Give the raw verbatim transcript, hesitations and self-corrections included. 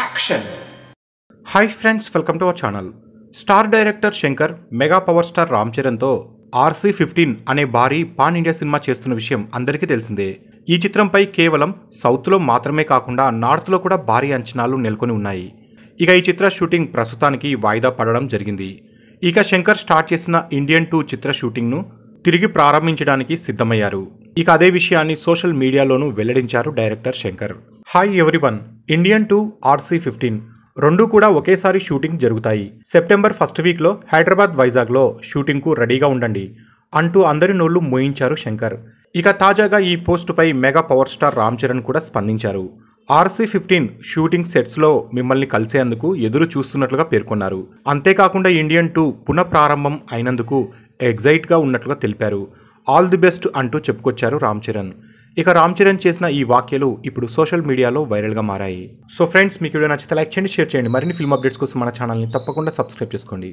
Action. Hi friends, welcome to our channel. Star director Shankar mega power star Ram Charan తో RC fifteen అనే భారీ pan India cinema చేస్తున్న విషయం అందరికీ తెలిసిందే. ఈ చిత్రంపై కేవలం సౌత్లో మాత్రమే కాకుండా నార్త్లో కూడా భారీ అంచనాలు నెలకొని ఉన్నాయి. ఇక ఈ చిత్ర షూటింగ్ ప్రస్తుతానికి వాయిదా పడడం జరిగింది. ఇక శంకర్ స్టార్ట్ చేసిన ఇండియన్ టూ చిత్ర షూటింగ్ను తిరిగి ప్రారంభించడానికి సిద్ధమయ్యారు. ఇక అదే విషయాన్ని సోషల్ మీడియాలోనూ వెల్లడించారు director Shankar. Hi everyone, Indian two, RC fifteen రెండు కూడా ఒకేసారి షూటింగ్ జరుగుతాయి. సెప్టెంబర్ ఫస్ట్ వీక్లో హైదరాబాద్, వైజాగ్లో షూటింగ్కు రెడీగా ఉండండి అంటూ అందరి నోళ్లు మోయించారు శంకర్. ఇక తాజాగా ఈ పోస్టుపై mega power star Ram Charan కూడా స్పందించారు. ఆర్సీ ఫిఫ్టీన్ షూటింగ్ సెట్స్లో మిమ్మల్ని కలిసేందుకు ఎదురు చూస్తున్నట్లుగా పేర్కొన్నారు. అంతేకాకుండా ఇండియన్ టూ పునఃప్రారంభం అయినందుకు ఎగ్జైట్గా ఉన్నట్లుగా తెలిపారు. ఆల్ ది బెస్ట్ అంటూ చెప్పుకొచ్చారు రామ్ చరణ్. ఇక రామ్ చరణ్ చేసిన ఈ వ్యాఖ్యలు ఇప్పుడు సోషల్ మీడియాలో వైరల్గా మారాయి. సో ఫ్రెండ్స్, మీకు వీడియో నచ్చితే లైక్ చేయండి, షేర్ చేయండి. మరిన్ని ఫిల్మ్ అప్డేట్స్ కోసం మన ఛానల్ని తప్పకుండా సబ్స్క్రైబ్ చేసుకోండి.